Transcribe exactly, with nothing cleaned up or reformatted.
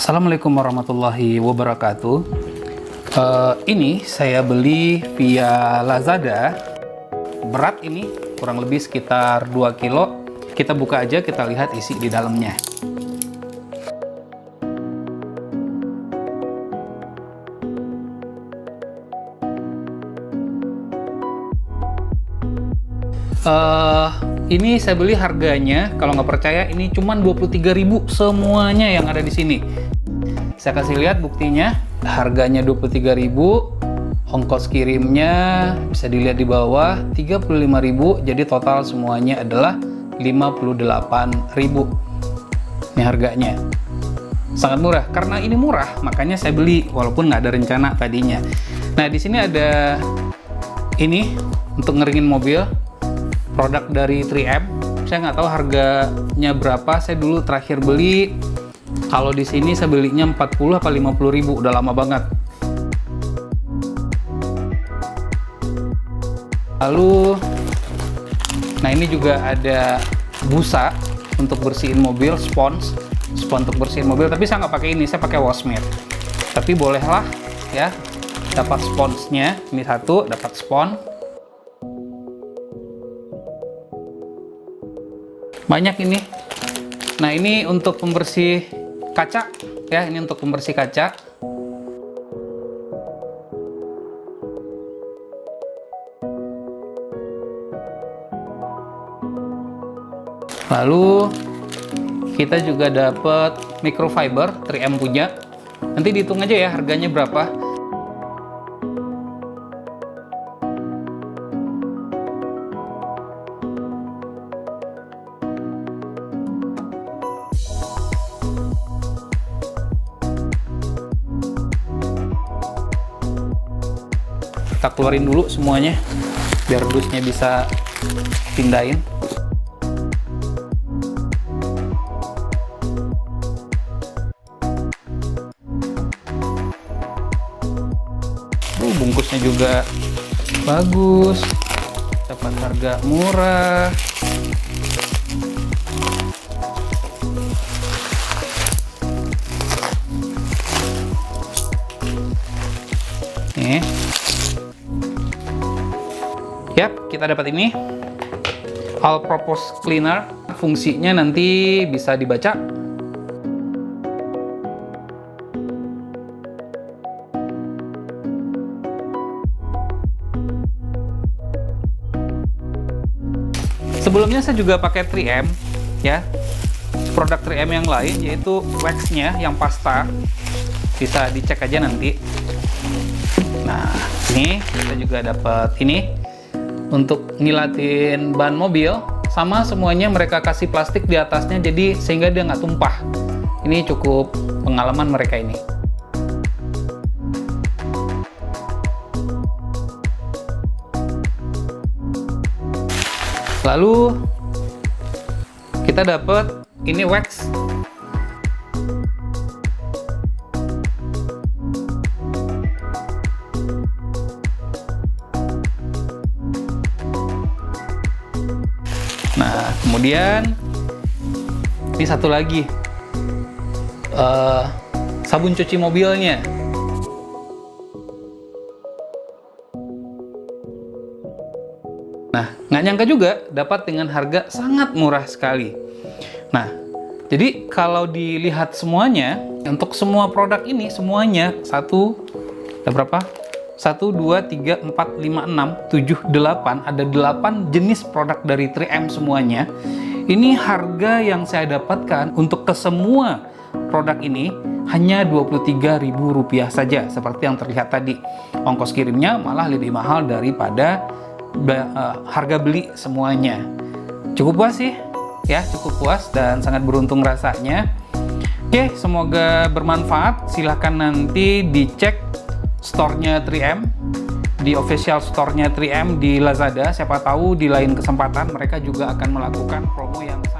Assalamualaikum warahmatullahi wabarakatuh. uh, Ini saya beli via Lazada. Berat ini kurang lebih sekitar dua kilo. Kita buka aja, kita lihat isi di dalamnya. Uh, ini saya beli harganya, kalau nggak percaya ini cuman dua puluh tiga ribu semuanya yang ada di sini. Saya kasih lihat buktinya, harganya dua puluh tiga ribu, ongkos kirimnya bisa dilihat di bawah tiga puluh lima ribu, jadi total semuanya adalah lima puluh delapan ribu. Ini harganya. Sangat murah. Karena ini murah, makanya saya beli walaupun nggak ada rencana tadinya. Nah, di sini ada ini untuk ngeringin mobil. Produk dari tiga M, saya nggak tahu harganya berapa. Saya dulu terakhir beli, kalau di sini saya belinya empat puluh apa lima puluh ribu, udah lama banget. Lalu, nah ini juga ada busa untuk bersihin mobil, spons, spons untuk bersihin mobil. Tapi saya nggak pakai ini, saya pakai Washmit. Tapi bolehlah ya, dapat sponsnya. Ini satu, dapat spons. Banyak ini. Nah, ini untuk pembersih kaca ya, ini untuk pembersih kaca. Lalu kita juga dapat microfiber tiga M punya. Nanti dihitung aja ya harganya berapa. Kita keluarin dulu semuanya biar dusnya bisa pindahin. Uh, bungkusnya juga bagus, dapat harga murah. Nih. Yap, kita dapat ini all purpose cleaner. Fungsinya nanti bisa dibaca. Sebelumnya saya juga pakai tiga M ya, produk tiga M yang lain, yaitu waxnya yang pasta, bisa dicek aja nanti. Nah, ini kita juga dapat ini untuk ngilatin ban mobil, sama semuanya mereka kasih plastik di atasnya, jadi sehingga dia nggak tumpah. Ini cukup pengalaman mereka ini. Lalu kita dapat ini wax. Nah, kemudian ini satu lagi, uh, sabun cuci mobilnya. Nah, nggak nyangka juga dapat dengan harga sangat murah sekali. Nah, jadi kalau dilihat semuanya, untuk semua produk ini semuanya satu, ada berapa? satu, dua, tiga, empat, lima, enam, tujuh, delapan, ada delapan jenis produk dari tiga M semuanya. Ini harga yang saya dapatkan untuk kesemua produk ini hanya dua puluh tiga ribu rupiah saja, seperti yang terlihat tadi. Ongkos kirimnya malah lebih mahal daripada uh, harga beli semuanya. Cukup puas sih, ya, cukup puas dan sangat beruntung rasanya. Oke, semoga bermanfaat. Silahkan nanti dicek store-nya tiga M, di official store-nya tiga M di Lazada. Siapa tahu di lain kesempatan mereka juga akan melakukan promo yang sama.